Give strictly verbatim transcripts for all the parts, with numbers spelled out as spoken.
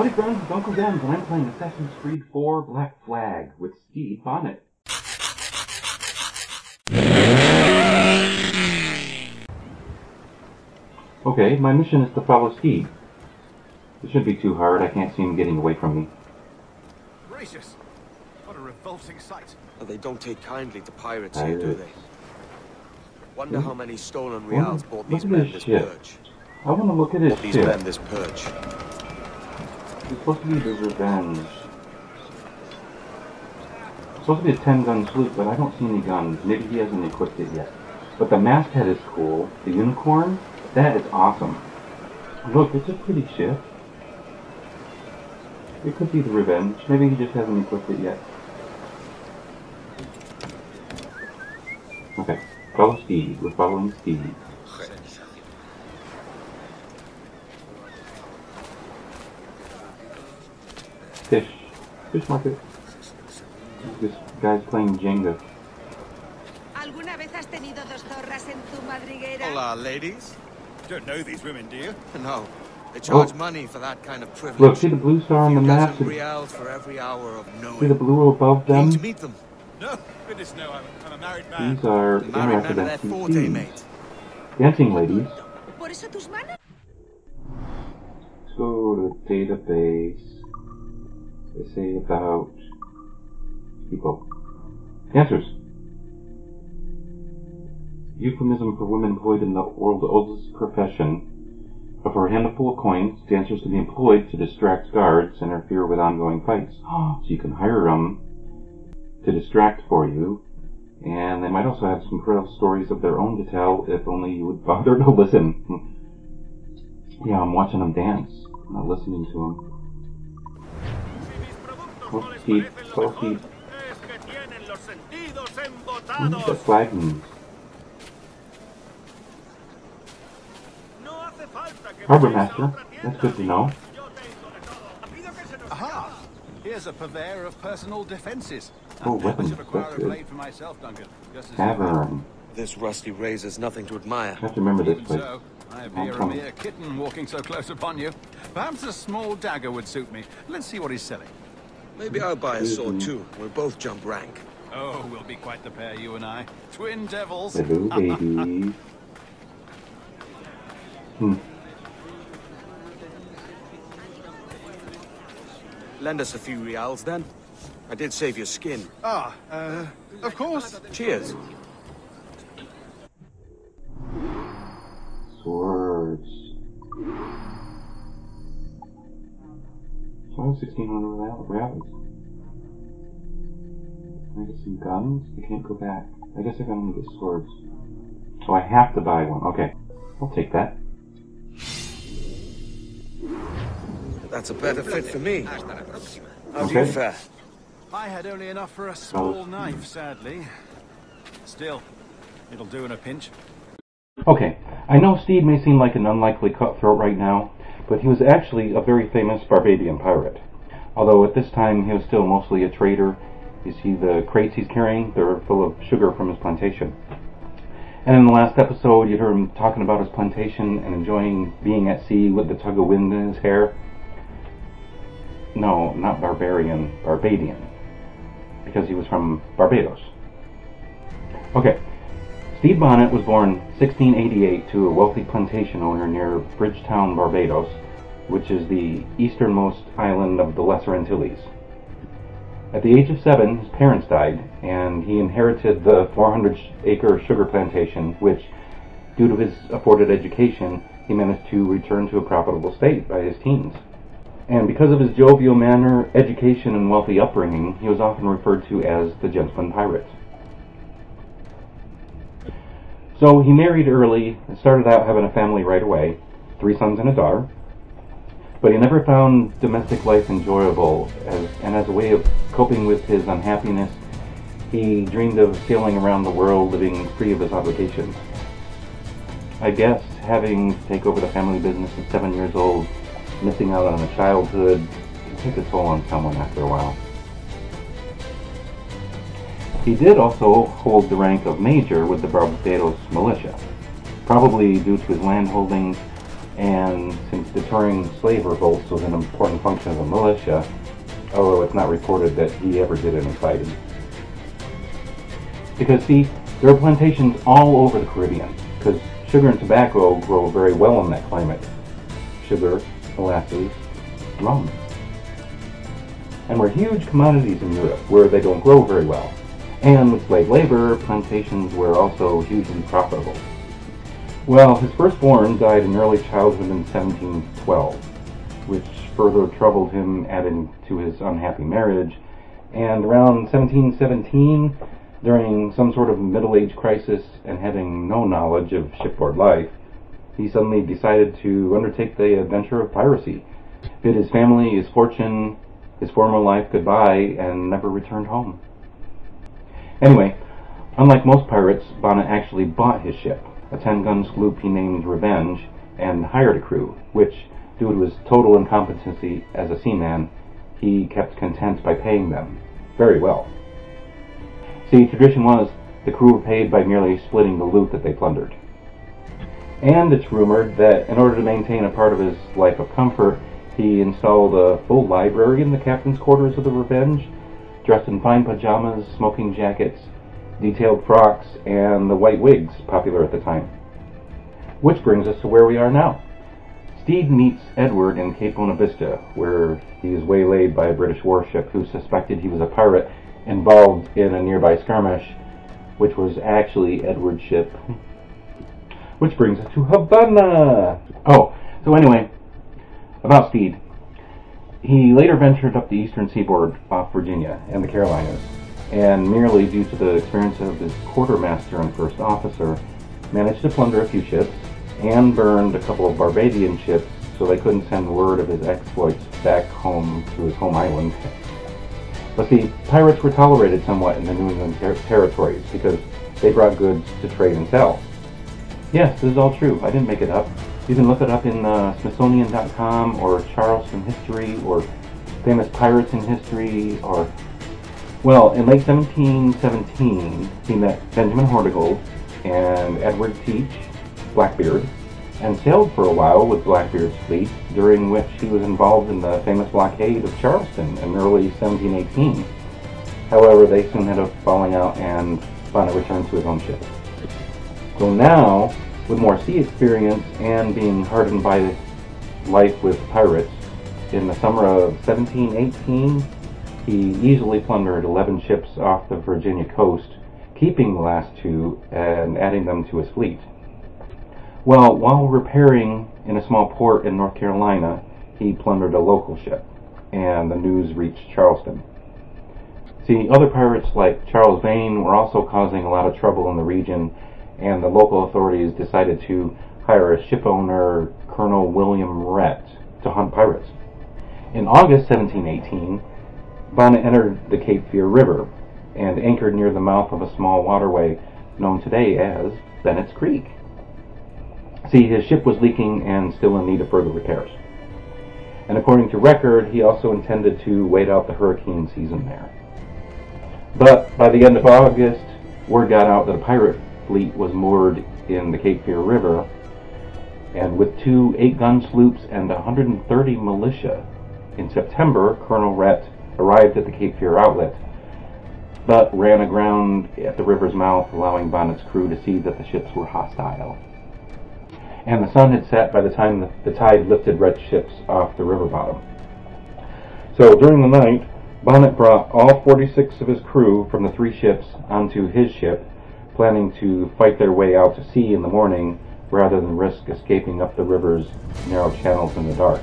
Buddy Grimes is Uncle Dems, and I'm playing Assassin's Creed four Black Flag with Stede Bonnet. Okay, my mission is to follow Stede. It shouldn't be too hard, I can't see him getting away from me. Gracious! What a revolting sight! Well, they don't take kindly to pirates I here, do they? Wonder mm-hmm. how many stolen reals bought these men this purge. I want to look at it. These tip. men this purge. It's supposed to be the revenge. It's supposed to be a ten gun sloop, but I don't see any guns. Maybe he hasn't equipped it yet. But the masthead is cool. The unicorn, that is awesome. Look, it's a pretty ship. It could be the revenge. Maybe he just hasn't equipped it yet. Okay. Follow Stede. We're following Stede. Fish. Fish market. This guy's playing Jenga. ¿Alguna vez has tenido dos zorras en tu madriguera? Hola, ladies. You don't know these women, do you? No. They charge oh. money for that kind of privilege. Look, see the blue star on the map? For every hour of knowing. See the blue above them? To meet them. No, goodness no, I'm, I'm a married man. These are the married man that four-day mate. Dancing ladies. Let's go to the database. They say about people. Answers. Euphemism for women employed in the world's oldest profession. But for a handful of coins, dancers can be employed to distract guards and interfere with ongoing fights. So you can hire them to distract for you. And they might also have some incredible stories of their own to tell if only you would bother to listen. Yeah, I'm watching them dance. I'm not listening to them. Close feet, close feet. What does that flag mean? Harbor master, that's good to know. Aha! Here's a purveyor of personal defenses. Oh, weapons, that's good. Tavern. This rusty razor's nothing to admire. I have to remember this place. I appear a mere kitten walking so close upon you. Perhaps a small dagger would suit me. Let's see what he's selling. Maybe I'll buy a sword too. We'll both jump rank. Oh, we'll be quite the pair, you and I. Twin devils. Hello, baby. hmm. Lend us a few reals, then. I did save your skin. Ah, uh, of course. Cheers. Swords. Oh, sixteen hundred rallies. Can I get some guns? I can't go back. I guess I can only get swords. Oh, I have to buy one. Okay. I'll take that. That's a better fit for me. How do you fare? I had only enough for a small knife, sadly. Still, it'll do in a pinch. Okay. I know Stede may seem like an unlikely cutthroat right now, but he was actually a very famous Barbadian pirate. Although at this time he was still mostly a trader. You see the crates he's carrying, they're full of sugar from his plantation. And in the last episode you heard him talking about his plantation and enjoying being at sea with the tug of wind in his hair. No, not barbarian, Barbadian. Because he was from Barbados. Okay. Stede Bonnet was born sixteen eighty-eight to a wealthy plantation owner near Bridgetown, Barbados, which is the easternmost island of the Lesser Antilles. At the age of seven, his parents died, and he inherited the four hundred acre sugar plantation, which, due to his afforded education, he managed to return to a profitable state by his teens. And because of his jovial manner, education, and wealthy upbringing, he was often referred to as the Gentleman Pirate. So he married early and started out having a family right away, three sons and a daughter, but he never found domestic life enjoyable, as, and as a way of coping with his unhappiness, he dreamed of sailing around the world living free of his obligations. I guess having to take over the family business at seven years old, missing out on a childhood, can take a toll on someone after a while. He did also hold the rank of major with the Barbados militia, probably due to his land holdings and since deterring slave revolts was an important function of the militia, although it's not reported that he ever did any fighting. Because see, there are plantations all over the Caribbean, because sugar and tobacco grow very well in that climate. Sugar, molasses, rum. And were huge commodities in Europe, where they don't grow very well. And with slave labor, plantations were also hugely profitable. Well, his firstborn died in early childhood in seventeen twelve, which further troubled him, adding to his unhappy marriage, and around seventeen seventeen, during some sort of middle-age crisis and having no knowledge of shipboard life, he suddenly decided to undertake the adventure of piracy, bid his family, his fortune, his former life goodbye, and never returned home. Anyway, unlike most pirates, Bonnet actually bought his ship, a ten-gun sloop he named Revenge, and hired a crew, which, due to his total incompetency as a seaman, he kept content by paying them very well. See, tradition was the crew were paid by merely splitting the loot that they plundered. And it's rumored that in order to maintain a part of his life of comfort, he installed a full library in the captain's quarters of the Revenge, dressed in fine pajamas, smoking jackets, detailed frocks, and the white wigs popular at the time. Which brings us to where we are now. Stede meets Edward in Cape Bonavista, where he is waylaid by a British warship who suspected he was a pirate involved in a nearby skirmish, which was actually Edward's ship. Which brings us to Havana! Oh, so anyway, about Stede. He later ventured up the eastern seaboard off Virginia and the Carolinas, and merely due to the experience of his quartermaster and first officer, managed to plunder a few ships, and burned a couple of Barbadian ships so they couldn't send word of his exploits back home to his home island. But see, pirates were tolerated somewhat in the New England ter territories because they brought goods to trade and sell. Yes, this is all true. I didn't make it up. You can look it up in uh, Smithsonian dot com or Charleston History or Famous Pirates in History or... Well, in late seventeen seventeen, he met Benjamin Hornigold and Edward Teach, Blackbeard, and sailed for a while with Blackbeard's fleet, during which he was involved in the famous blockade of Charleston in early seventeen eighteen. However, they soon had a falling out and Bonnet returned to his own ship. So now, with more sea experience and being hardened by life with pirates, in the summer of seventeen eighteen, he easily plundered eleven ships off the Virginia coast, keeping the last two and adding them to his fleet. Well, while repairing in a small port in North Carolina, he plundered a local ship, and the news reached Charleston. See, other pirates like Charles Vane were also causing a lot of trouble in the region, and the local authorities decided to hire a ship owner, Colonel William Rhett, to hunt pirates. In August seventeen eighteen, Bonnet entered the Cape Fear River and anchored near the mouth of a small waterway known today as Bennett's Creek. See, his ship was leaking and still in need of further repairs. And according to record, he also intended to wait out the hurricane season there. But by the end of August, word got out that a pirate fleet was moored in the Cape Fear River, and with two eight-gun sloops and one hundred thirty militia, in September, Colonel Rhett arrived at the Cape Fear outlet, but ran aground at the river's mouth, allowing Bonnet's crew to see that the ships were hostile. And the sun had set by the time the tide lifted Rhett's ships off the river bottom. So during the night, Bonnet brought all forty-six of his crew from the three ships onto his ship, planning to fight their way out to sea in the morning rather than risk escaping up the river's narrow channels in the dark.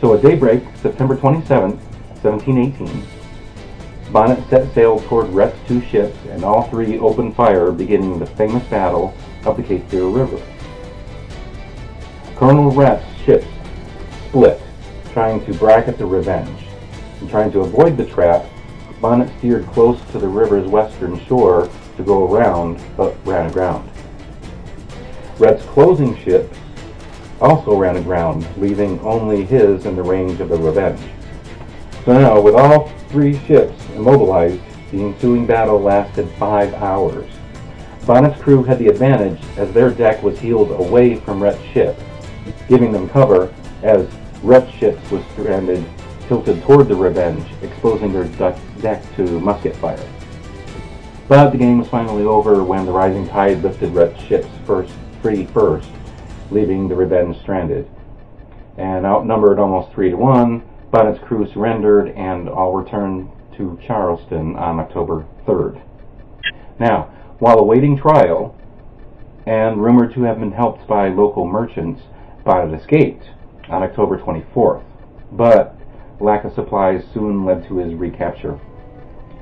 So at daybreak, September twenty-seventh, seventeen eighteen, Bonnet set sail toward Rhett's two ships, and all three opened fire, beginning the famous battle of the Cape Fear River. Colonel Rhett's ships split, trying to bracket the Revenge. And trying to avoid the trap, Bonnet steered close to the river's western shore to go around, but ran aground. Rhett's closing ships also ran aground, leaving only his in the range of the Revenge. So now, with all three ships immobilized, the ensuing battle lasted five hours. Bonnet's crew had the advantage, as their deck was heeled away from Rhett's ship, giving them cover as Rhett's ship was stranded, tilted toward the Revenge, exposing their deck to musket fire. But the game was finally over when the rising tide lifted Rhett's ship's first free first, leaving the Revenge stranded. And outnumbered almost three to one, but its crew surrendered and all returned to Charleston on October third. Now, while awaiting trial, and rumored to have been helped by local merchants, Bonnet escaped on October twenty-fourth, but lack of supplies soon led to his recapture.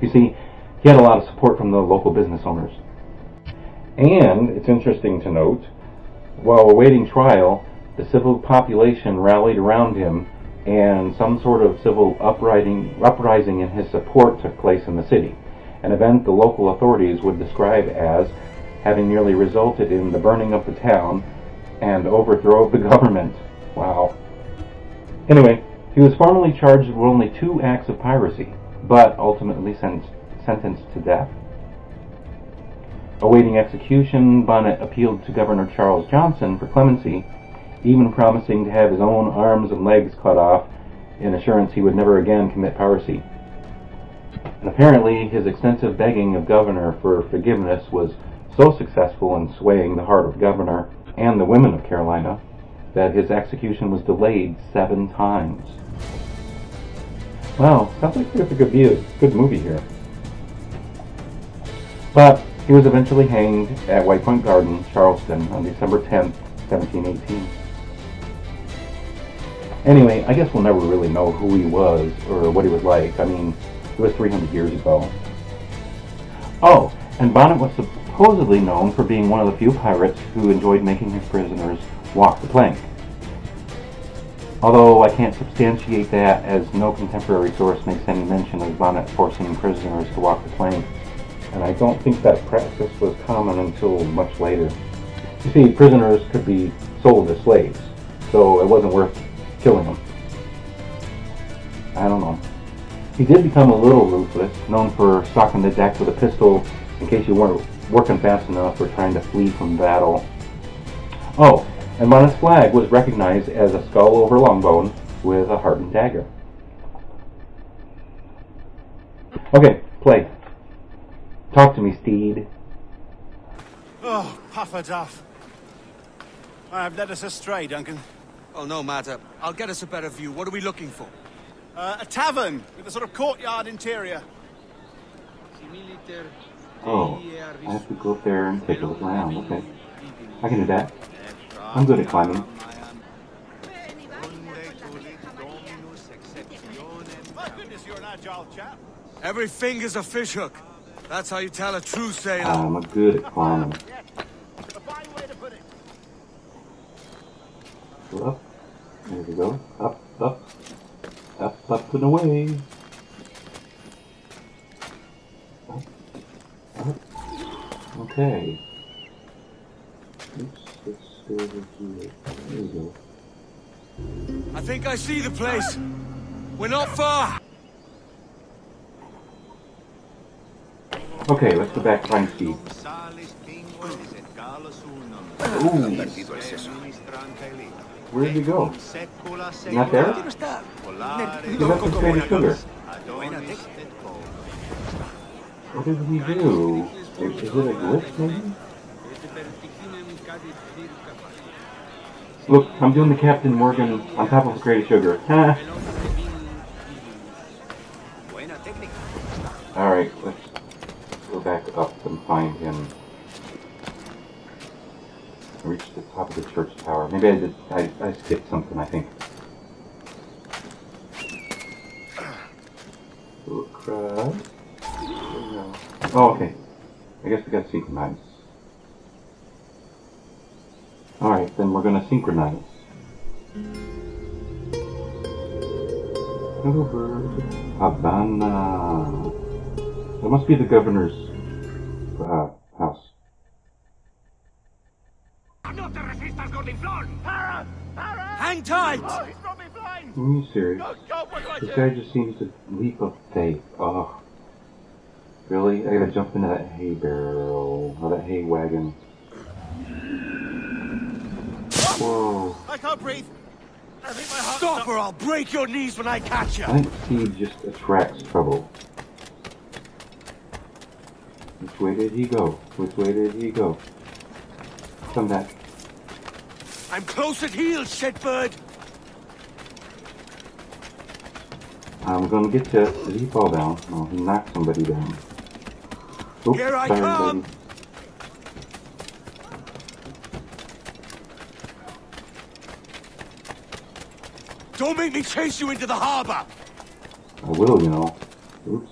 You see, he had a lot of support from the local business owners. And it's interesting to note, while awaiting trial, the civil population rallied around him, and some sort of civil uprising, uprising in his support took place in the city, an event the local authorities would describe as having nearly resulted in the burning of the town and overthrow of the government. Wow. Anyway, he was formally charged with only two acts of piracy, but ultimately sent, sentenced to death. Awaiting execution, Bonnet appealed to Governor Charles Johnson for clemency, even promising to have his own arms and legs cut off in assurance he would never again commit piracy. And apparently, his extensive begging of Governor for forgiveness was so successful in swaying the heart of Governor and the women of Carolina that his execution was delayed seven times. Wow, sounds like there could be a good movie here. But he was eventually hanged at White Point Garden, Charleston, on December tenth, seventeen eighteen. Anyway, I guess we'll never really know who he was or what he was like. I mean, it was three hundred years ago. Oh, and Bonnet was supposedly known for being one of the few pirates who enjoyed making his prisoners walk the plank. Although I can't substantiate that, as no contemporary source makes any mention of Bonnet forcing prisoners to walk the plank, and I don't think that practice was common until much later. You see, prisoners could be sold as slaves, so it wasn't worth killing them. I don't know. He did become a little ruthless, known for stalking the deck with a pistol in case you weren't working fast enough or trying to flee from battle. Oh, and Bonnet's flag was recognized as a skull over longbone with a heart and dagger. Okay, play. Talk to me, Steed. Oh, Puffer Duff. I've led us astray, Duncan. Oh, no matter. I'll get us a better view. What are we looking for? Uh, a tavern with a sort of courtyard interior. Oh, I have to go up there and take a look around. Okay. I can do that. I'm good at climbing. My goodness, you're an agile chap. Every finger's a fishhook. That's how you tell a true sailor. I'm good at climbing. Go up. There we go. Up, up. Up, up and away. Up, up. Okay. Oops, let's go over here. There we go. I think I see the place. We're not far. Okay, let's go back and find Steve. Ooh. Where did you go? Not there? You left the straight sugar. What did we do? Is it a glitch, maybe? Look, I'm doing the Captain Morgan on top of a crate of sugar. Ha! Alright, let's go back up and find him. Reach the top of the church tower. Maybe I did. I, I skipped something, I think. Oh, okay. I guess we gotta synchronize. Alright, then we're gonna synchronize. Over Havana. That must be the governor's uh, house. Hang tight! Are you serious? This guy just seems to leap of faith. Oh, really? I gotta jump into that hay barrel or that hay wagon. Whoa! I can't breathe. I think my heart. Stop, or I'll break your knees when I catch you. I think Steve just attracts trouble. Which way did he go? Which way did he go? Come back. I'm close at heel, shitbird. I'm gonna get you. Did he fall down? No, he knocked somebody down. Oops, here I sorry, come. Buddy. Don't make me chase you into the harbor. I will, you know. Oops.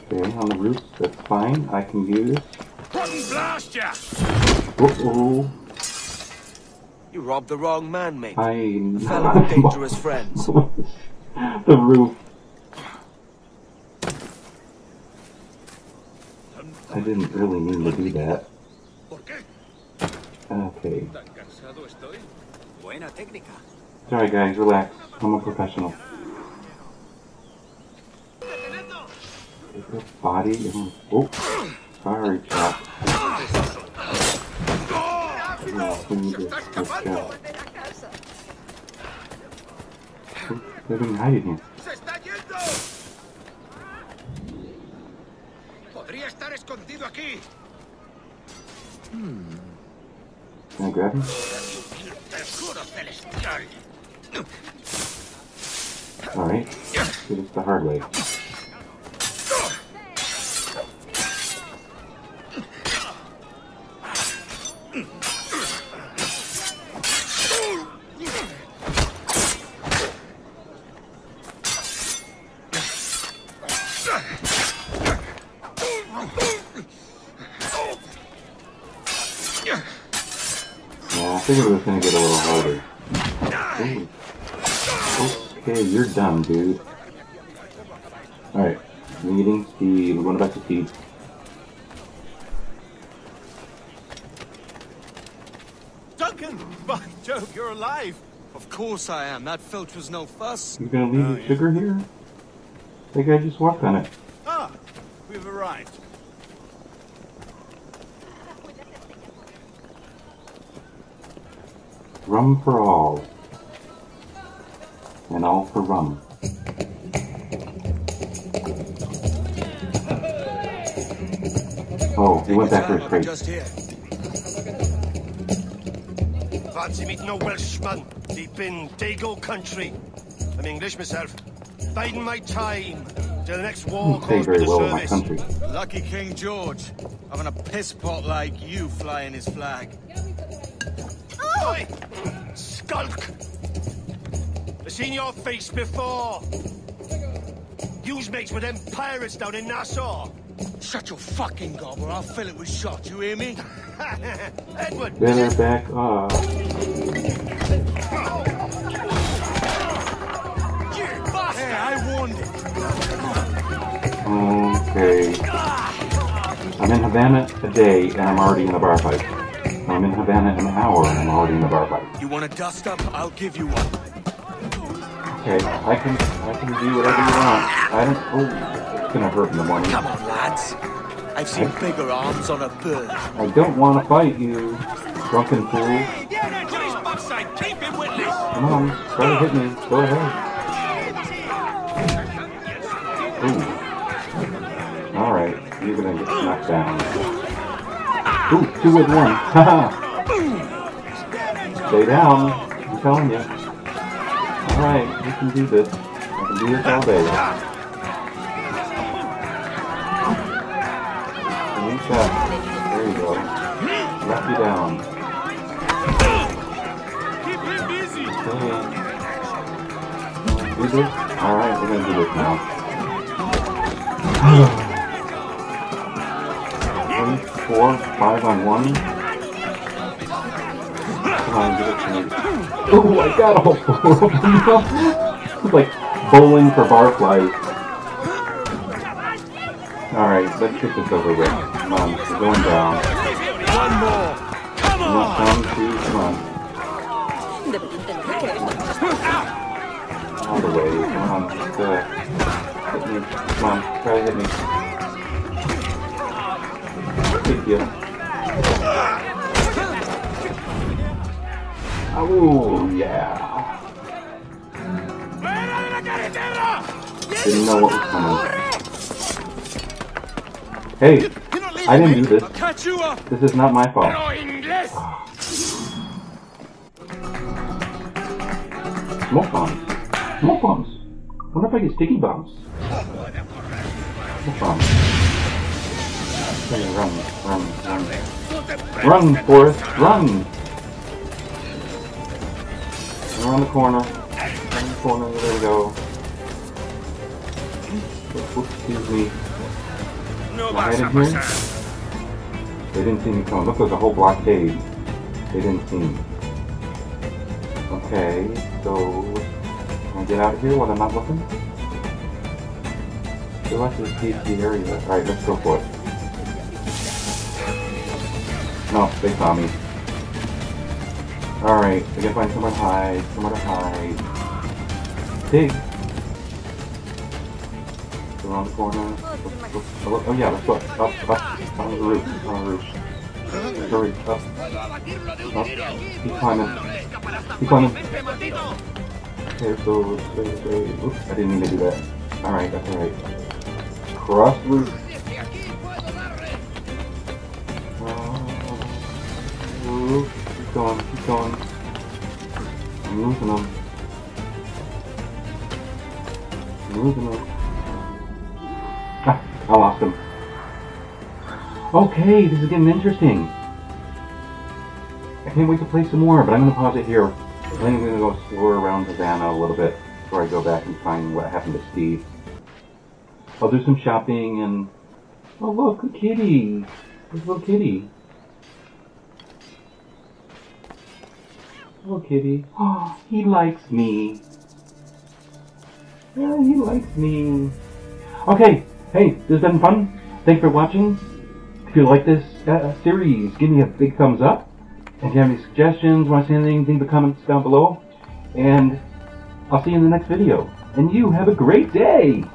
Okay, on the roots, that's fine. I can do this. One blast ya! Uh-oh. You robbed the wrong man, mate. I a fellow with dangerous friends. The roof. I didn't really mean to do that. Okay. Sorry guys, relax. I'm a professional. Is there a body in... Oh! Sorry, chap. They're being hiding here. Hmm. Can I grab him? Alright, let's do this the hard way. I figured it was gonna get a little harder. Ooh. Okay, you're done, dude. Alright, meeting speed. We're going back to feed. Duncan! By Jove, you're alive! Of course I am. That filch was no fuss. You're gonna leave oh, the sugar yeah. here? I think I just walked on it. Ah! We've arrived. Rum for all, and all for rum. Oh, he went back for his crate. Fancy meeting a Welshman deep in Dago country. I'm English myself, biding my time till the next war calls me to service. Country. Lucky King George, having a piss pot like you flying his flag. Oi! Skulk! I've seen your face before. Yous mates with them pirates down in Nassau. Shut your fucking gob or I'll fill it with shot, you hear me? Edward! Better back off. You bastard! Hey, I warned it. Okay. I'm in Havana a day and I'm already in the bar fight. I'm in Havana an hour and I'm already in the bar fight. You want to dust up? I'll give you one. Okay, I can I can do whatever you want. I don't. Oh, it's gonna hurt in the morning. Come on, lads. I've seen I, bigger arms on a bird. I don't want to fight you, drunken fool. Come on, try to hit me. Go ahead. Ooh. All right, you're gonna get knocked down. Ooh, two with one. Haha. Stay down. I'm telling you. Alright, we can do this. I can do this all day. Reach up. There you go. Knock you down. Okay. Do this? Alright, we're gonna do this now. Four, five on one. Come on, give it to me. Oh, I got all four of them. It's like bowling for barflies. Alright, let's get this over with. Come on, we're going down. One more. Come on. One, two, come on. All the way. Come on, just uh, hit me. Come on, try to hit me. pick you. Oh, yeah. Didn't know what was coming. Hey, I didn't do this. This is not my fault. Smoke bombs. Smoke bombs. I wonder if I get sticky bombs. Smoke bombs. Run, run, run. Run, Forrest, run! And around the corner. Around the corner, there we go. Excuse me. Am I in here? They didn't see me coming. Look, there's a whole blockade. They didn't see me. Okay, so can I get out of here while I'm not looking? I feel like there's P C area. Alright, let's go for it. No, they saw me. Alright, I gotta find somewhere to hide. Somewhere to hide. Dig! Around the corner. Look, look, look. Oh yeah, let's go. Up, up, up on the roof, up on the roof. Hurry, up. Up. Keep climbing. Keep climbing. Okay, so, oops, I didn't mean to do that. Alright, that's alright. Cross roof. Keep going, keep going. I'm losing them. I'm losing them. Ah, I lost them. Okay, this is getting interesting. I can't wait to play some more, but I'm going to pause it here. I think I'm going to go explore around Havana a little bit before I go back and find what happened to Steve. I'll do some shopping and... Oh look, a kitty! There's a little kitty. Hello, kitty. Oh, he likes me. Yeah, he likes me. Okay, hey, this has been fun. Thanks for watching. If you like this uh, series, give me a big thumbs up. And if you have any suggestions, want to say anything, leave the comments down below. And I'll see you in the next video. And you have a great day!